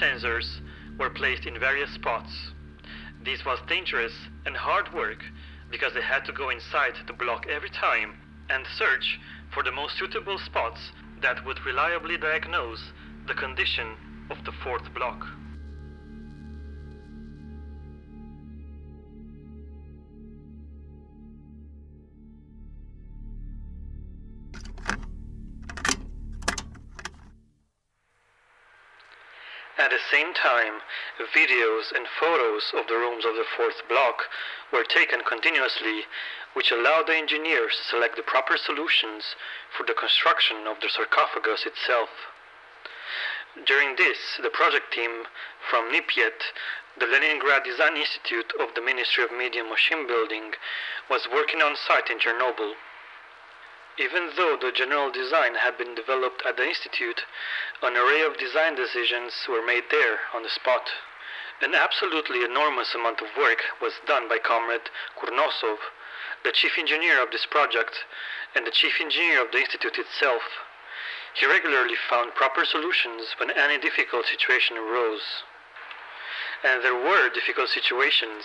sensors were placed in various spots. This was dangerous and hard work because they had to go inside the block every time and search for the most suitable spots that would reliably diagnose the condition of the fourth block. At the same time, videos and photos of the rooms of the fourth block were taken continuously, which allowed the engineers to select the proper solutions for the construction of the sarcophagus itself. During this, the project team from Nipiet, the Leningrad Design Institute of the Ministry of Medium Machine Building, was working on site in Chernobyl. Even though the general design had been developed at the Institute, an array of design decisions were made there on the spot. An absolutely enormous amount of work was done by Comrade Kurnosov, the chief engineer of this project and the chief engineer of the Institute itself. He regularly found proper solutions when any difficult situation arose. And there were difficult situations.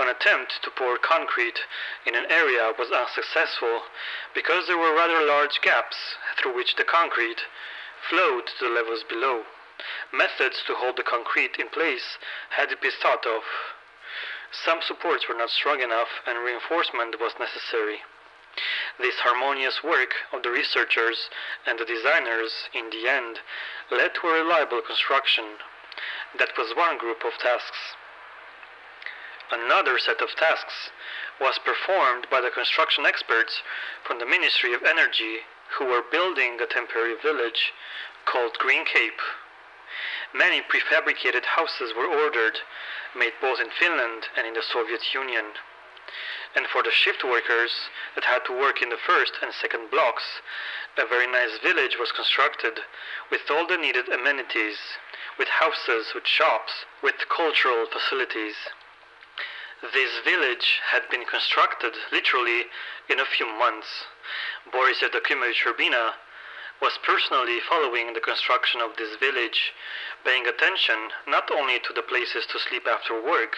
An attempt to pour concrete in an area was unsuccessful because there were rather large gaps through which the concrete flowed to the levels below. Methods to hold the concrete in place had to be thought of. Some supports were not strong enough and reinforcement was necessary. This harmonious work of the researchers and the designers, in the end, led to a reliable construction. That was one group of tasks. Another set of tasks was performed by the construction experts from the Ministry of Energy who were building a temporary village called Green Cape. Many prefabricated houses were ordered, made both in Finland and in the Soviet Union. And for the shift workers that had to work in the first and second blocks, a very nice village was constructed with all the needed amenities. With houses, with shops, with cultural facilities. This village had been constructed literally in a few months. Boris Yevdokimovich Urbina was personally following the construction of this village, paying attention not only to the places to sleep after work,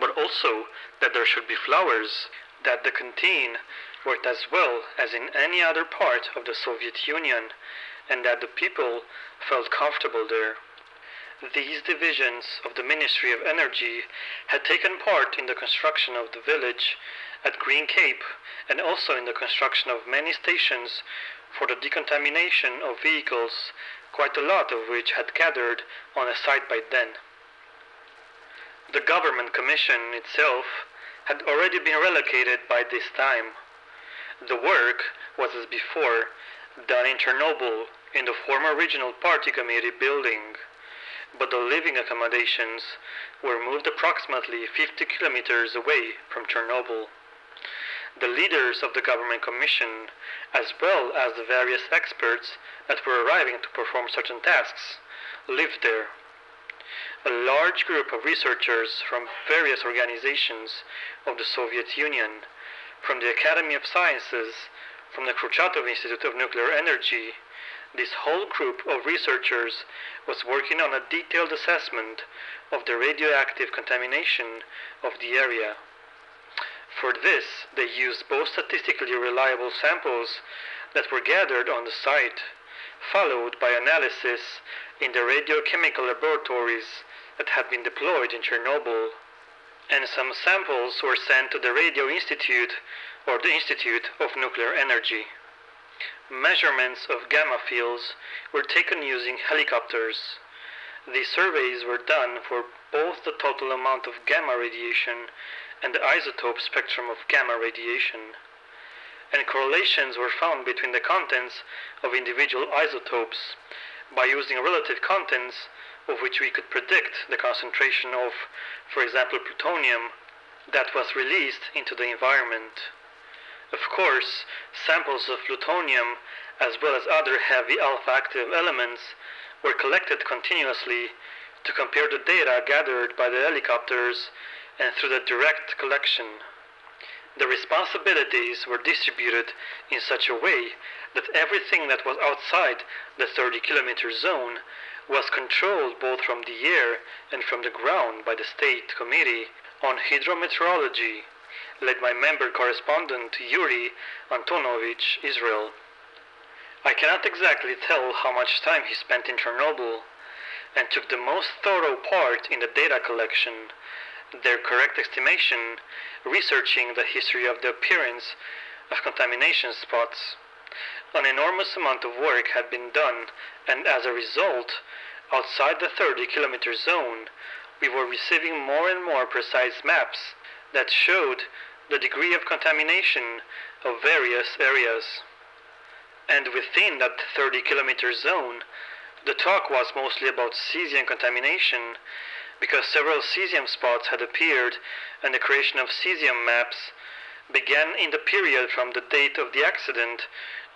but also that there should be flowers, that the canteen worked as well as in any other part of the Soviet Union, and that the people felt comfortable there. These divisions of the Ministry of Energy had taken part in the construction of the village at Green Cape and also in the construction of many stations for the decontamination of vehicles, quite a lot of which had gathered on a site by then. The government commission itself had already been relocated by this time. The work was, as before, done in Chernobyl in the former regional party committee building. But the living accommodations were moved approximately 50 kilometers away from Chernobyl. The leaders of the government commission, as well as the various experts that were arriving to perform certain tasks, lived there. A large group of researchers from various organizations of the Soviet Union, from the Academy of Sciences, from the Kurchatov Institute of Nuclear Energy, this whole group of researchers was working on a detailed assessment of the radioactive contamination of the area. For this, they used both statistically reliable samples that were gathered on the site, followed by analysis in the radiochemical laboratories that had been deployed in Chernobyl. And some samples were sent to the Radio Institute or the Institute of Nuclear Energy. Measurements of gamma fields were taken using helicopters. These surveys were done for both the total amount of gamma radiation and the isotope spectrum of gamma radiation. And correlations were found between the contents of individual isotopes by using relative contents of which we could predict the concentration of, for example, plutonium that was released into the environment. Of course, samples of plutonium, as well as other heavy alpha-active elements, were collected continuously to compare the data gathered by the helicopters and through the direct collection. The responsibilities were distributed in such a way that everything that was outside the 30-kilometer zone was controlled both from the air and from the ground by the State Committee on Hydrometeorology, led by member correspondent Yuri Antonovich, Israel. I cannot exactly tell how much time he spent in Chernobyl, and took the most thorough part in the data collection, their correct estimation, researching the history of the appearance of contamination spots. An enormous amount of work had been done, and as a result, outside the 30-kilometer zone, we were receiving more and more precise maps that showed the degree of contamination of various areas. And within that 30-kilometer zone, the talk was mostly about cesium contamination, because several cesium spots had appeared, and the creation of cesium maps began in the period from the date of the accident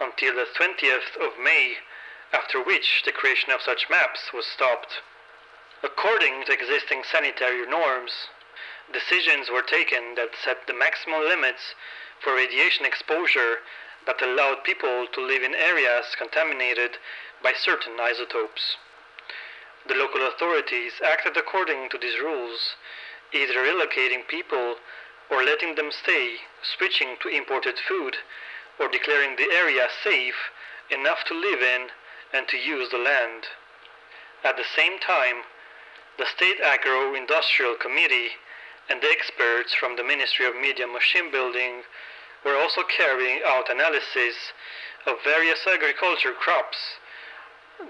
until the 20th of May, after which the creation of such maps was stopped. According to existing sanitary norms, decisions were taken that set the maximum limits for radiation exposure that allowed people to live in areas contaminated by certain isotopes. The local authorities acted according to these rules, either relocating people or letting them stay, switching to imported food, or declaring the area safe enough to live in and to use the land. At the same time, the State Agro-Industrial Committee and the experts from the Ministry of Medium Machine Building were also carrying out analysis of various agriculture crops,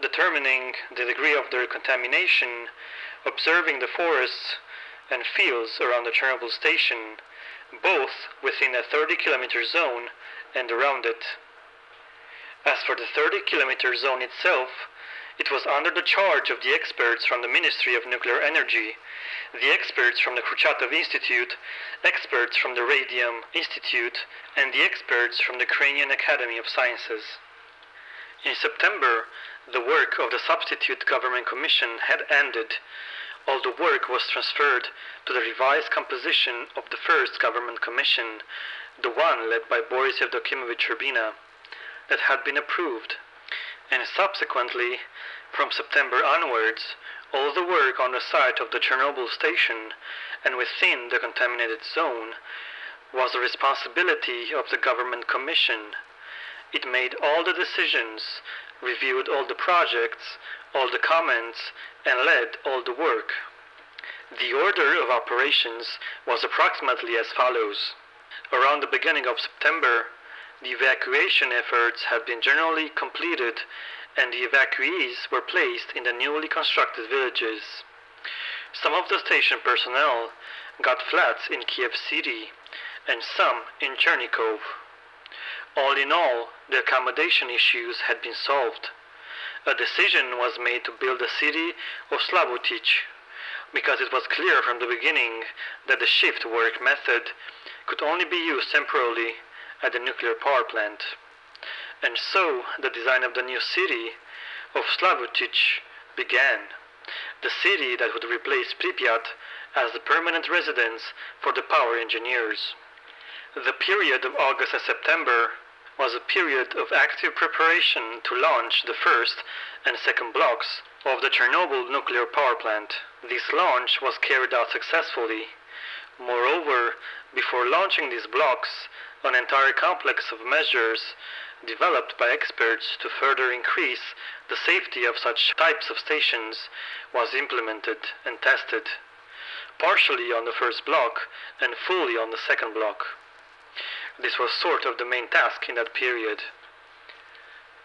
determining the degree of their contamination, observing the forests and fields around the Chernobyl station, both within a 30-kilometer zone and around it. As for the 30-kilometer zone itself, it was under the charge of the experts from the Ministry of Nuclear Energy, the experts from the Kurchatov Institute, experts from the Radium Institute, and the experts from the Ukrainian Academy of Sciences. In September, the work of the Substitute Government Commission had ended. All the work was transferred to the revised composition of the first Government Commission, the one led by Boris Yevdokimovich Urbina, that had been approved. And subsequently, from September onwards, all the work on the site of the Chernobyl station and within the contaminated zone was the responsibility of the Government Commission. It made all the decisions, reviewed all the projects, all the comments, and led all the work. The order of operations was approximately as follows. Around the beginning of September, the evacuation efforts had been generally completed, and the evacuees were placed in the newly constructed villages. Some of the station personnel got flats in Kiev City, and some in Chernikov. All in all, the accommodation issues had been solved. A decision was made to build the city of Slavutich, because it was clear from the beginning that the shift work method could only be used temporarily at the nuclear power plant. And so the design of the new city of Slavutich began, the city that would replace Pripyat as the permanent residence for the power engineers. The period of August and September was a period of active preparation to launch the first and second blocks of the Chernobyl nuclear power plant. This launch was carried out successfully. Moreover, before launching these blocks, an entire complex of measures developed by experts to further increase the safety of such types of stations was implemented and tested, partially on the first block and fully on the second block. This was sort of the main task in that period.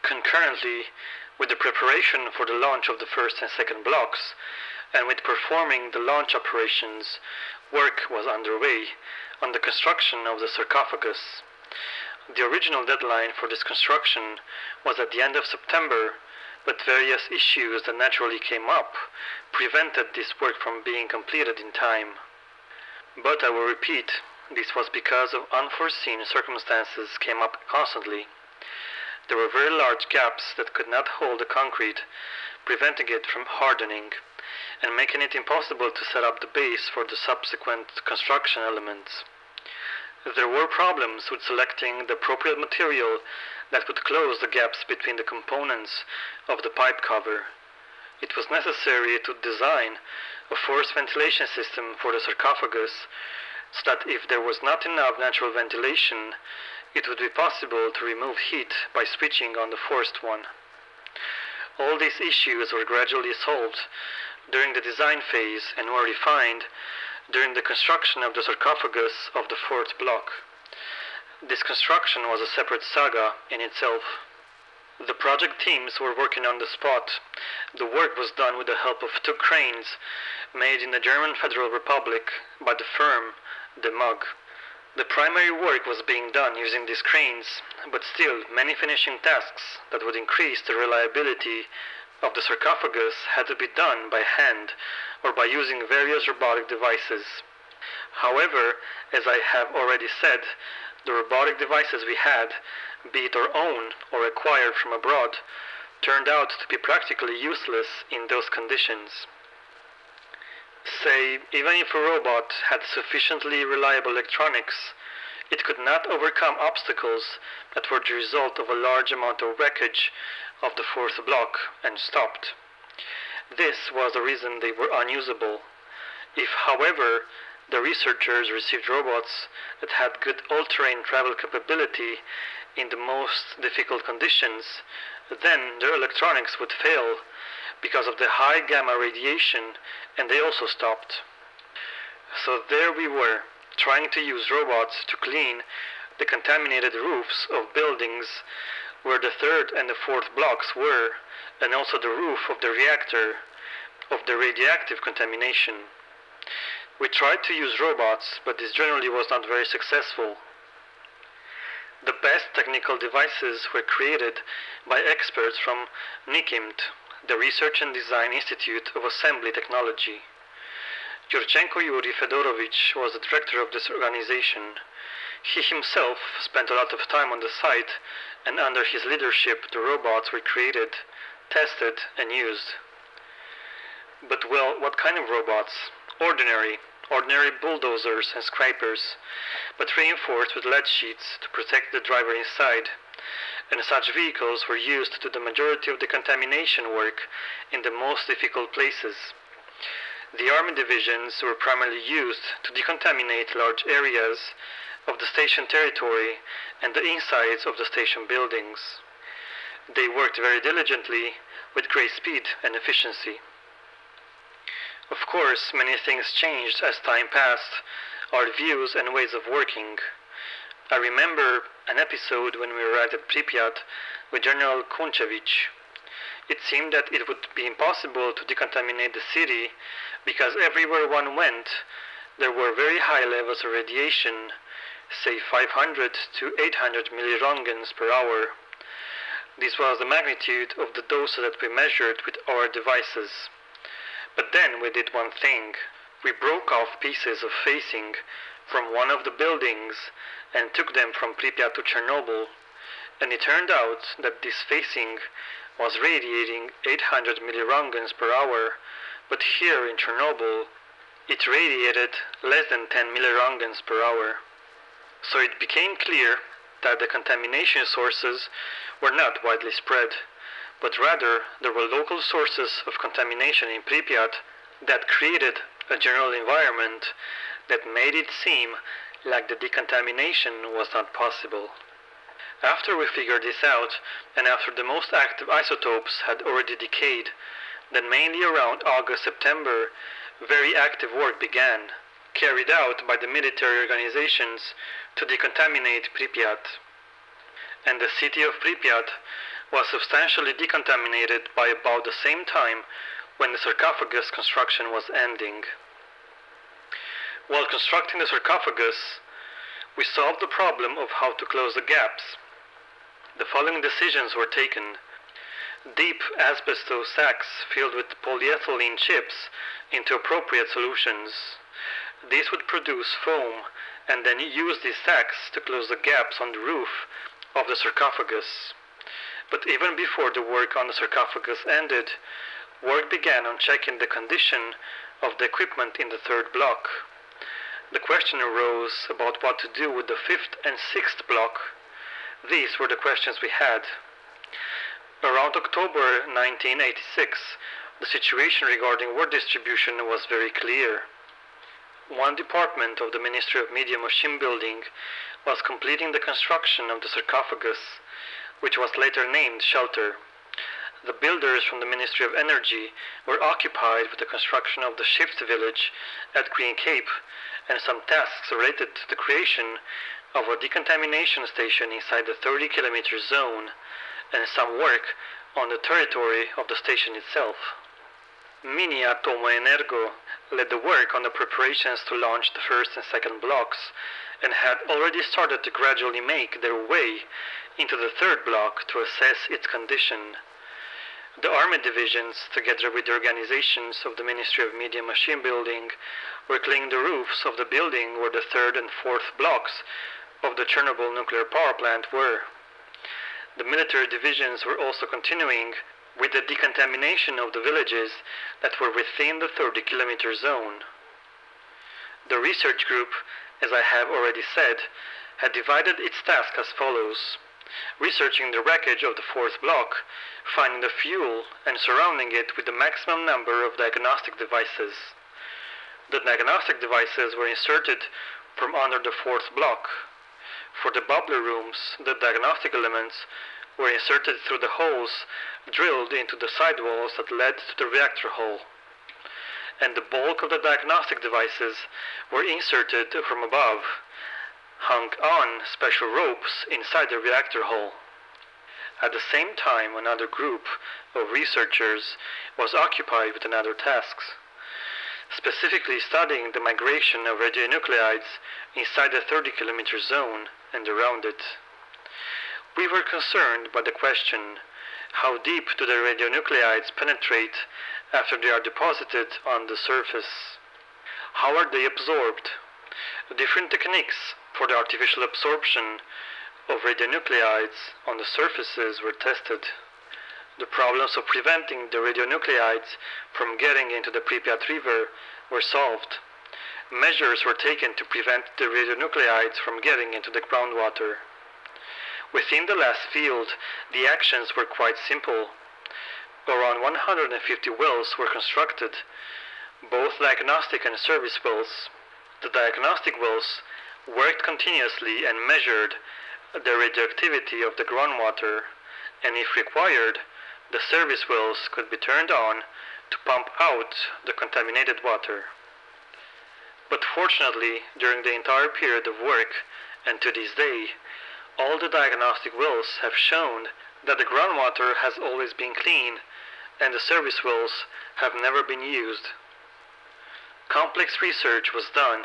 Concurrently with the preparation for the launch of the first and second blocks, and with performing the launch operations, work was underway on the construction of the sarcophagus. The original deadline for this construction was at the end of September, but various issues that naturally came up prevented this work from being completed in time. But I will repeat, this was because of unforeseen circumstances came up constantly. There were very large gaps that could not hold the concrete, preventing it from hardening, and making it impossible to set up the base for the subsequent construction elements. There were problems with selecting the appropriate material that would close the gaps between the components of the pipe cover. it was necessary to design a forced ventilation system for the sarcophagus so that if there was not enough natural ventilation, it would be possible to remove heat by switching on the forced one. All these issues were gradually solved during the design phase and were refined during the construction of the sarcophagus of the fourth block. This construction was a separate saga in itself. The project teams were working on the spot. The work was done with the help of two cranes made in the German Federal Republic by the firm Demag. The primary work was being done using these cranes, but still many finishing tasks that would increase the reliability of the sarcophagus had to be done by hand or by using various robotic devices. However, as I have already said, the robotic devices we had, be it our own or acquired from abroad, turned out to be practically useless in those conditions. Say, even if a robot had sufficiently reliable electronics, it could not overcome obstacles that were the result of a large amount of wreckage of the fourth block and stopped. This was the reason they were unusable. If, however, the researchers received robots that had good all-terrain travel capability in the most difficult conditions, then their electronics would fail because of the high gamma radiation, and they also stopped. So there we were, trying to use robots to clean the contaminated roofs of buildings where the third and the fourth blocks were, and also the roof of the reactor, of the radioactive contamination. We tried to use robots, but this generally was not very successful. The best technical devices were created by experts from NIKIMT, the Research and Design Institute of Assembly Technology. Yurchenko Yuri Fedorovich was the director of this organization. He himself spent a lot of time on the site, and under his leadership the robots were created, tested and used. But well, what kind of robots? Ordinary bulldozers and scrapers, but reinforced with lead sheets to protect the driver inside, and such vehicles were used to the majority of the contamination work in the most difficult places. The army divisions were primarily used to decontaminate large areas of the station territory and the insides of the station buildings. They worked very diligently with great speed and efficiency. Of course, many things changed as time passed, our views and ways of working. I remember an episode when we arrived at Pripyat with General Kuncevic. It seemed that it would be impossible to decontaminate the city because everywhere one went, there were very high levels of radiation, say 500 to 800 millirongens per hour. This was the magnitude of the dose that we measured with our devices. But then we did one thing. We broke off pieces of facing from one of the buildings and took them from Pripyat to Chernobyl, and it turned out that this facing was radiating 800 millirongens per hour, but here in Chernobyl it radiated less than 10 millirongens per hour. So it became clear that the contamination sources were not widely spread, but rather there were local sources of contamination in Pripyat that created a general environment that made it seem like the decontamination was not possible. After we figured this out, and after the most active isotopes had already decayed, then mainly around August-September, very active work began, carried out by the military organizations to decontaminate Pripyat. And the city of Pripyat was substantially decontaminated by about the same time when the sarcophagus construction was ending. While constructing the sarcophagus, we solved the problem of how to close the gaps. The following decisions were taken. Deep asbestos sacks filled with polyethylene chips into appropriate solutions. These would produce foam and then use these sacks to close the gaps on the roof of the sarcophagus. But even before the work on the sarcophagus ended, work began on checking the condition of the equipment in the third block. The question arose about what to do with the fifth and sixth block. These were the questions we had. Around October 1986, The situation regarding water distribution was very clear. One department of the Ministry of Medium Machine Building was completing the construction of the sarcophagus, which was later named Shelter. The builders from the Ministry of Energy were occupied with the construction of the shift village at Green Cape and some tasks related to the creation of a decontamination station inside the 30-kilometer zone and some work on the territory of the station itself. Mini-atomo-energo led the work on the preparations to launch the first and second blocks and had already started to gradually make their way into the third block to assess its condition. The army divisions, together with the organizations of the Ministry of Medium Machine Building, were cleaning the roofs of the building where the third and fourth blocks of the Chernobyl nuclear power plant were. The military divisions were also continuing with the decontamination of the villages that were within the 30-kilometer zone. The research group, as I have already said, had divided its task as follows: researching the wreckage of the fourth block, finding the fuel and surrounding it with the maximum number of diagnostic devices. The diagnostic devices were inserted from under the fourth block. For the bubbler rooms, the diagnostic elements were inserted through the holes drilled into the sidewalls that led to the reactor hull, and the bulk of the diagnostic devices were inserted from above, hung on special ropes inside the reactor hull. At the same time, another group of researchers was occupied with another task, specifically studying the migration of radionuclides inside the 30-kilometer zone and around it. We were concerned by the question, how deep do the radionuclides penetrate after they are deposited on the surface? How are they absorbed? Different techniques for the artificial absorption of radionuclides on the surfaces were tested. The problems of preventing the radionuclides from getting into the Pripyat River were solved. Measures were taken to prevent the radionuclides from getting into the groundwater. Within the last field, the actions were quite simple. Around 150 wells were constructed, both diagnostic and service wells. The diagnostic wells worked continuously and measured the radioactivity of the groundwater, and if required, the service wells could be turned on to pump out the contaminated water. But fortunately, during the entire period of work, and to this day, all the diagnostic wells have shown that the groundwater has always been clean and the service wells have never been used. Complex research was done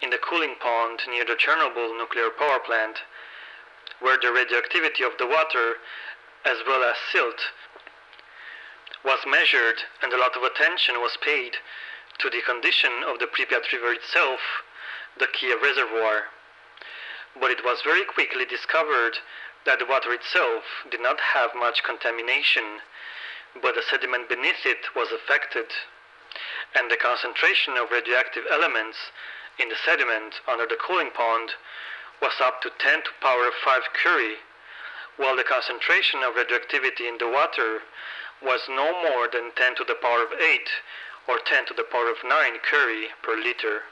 in the cooling pond near the Chernobyl nuclear power plant, where the radioactivity of the water, as well as silt, was measured, and a lot of attention was paid to the condition of the Pripyat River itself, the Kiev Reservoir. But it was very quickly discovered that the water itself did not have much contamination, but the sediment beneath it was affected, and the concentration of radioactive elements in the sediment under the cooling pond was up to 10 to the power 5 curie, while the concentration of radioactivity in the water was no more than 10 to the power 8 or 10 to the power 9 curie per liter.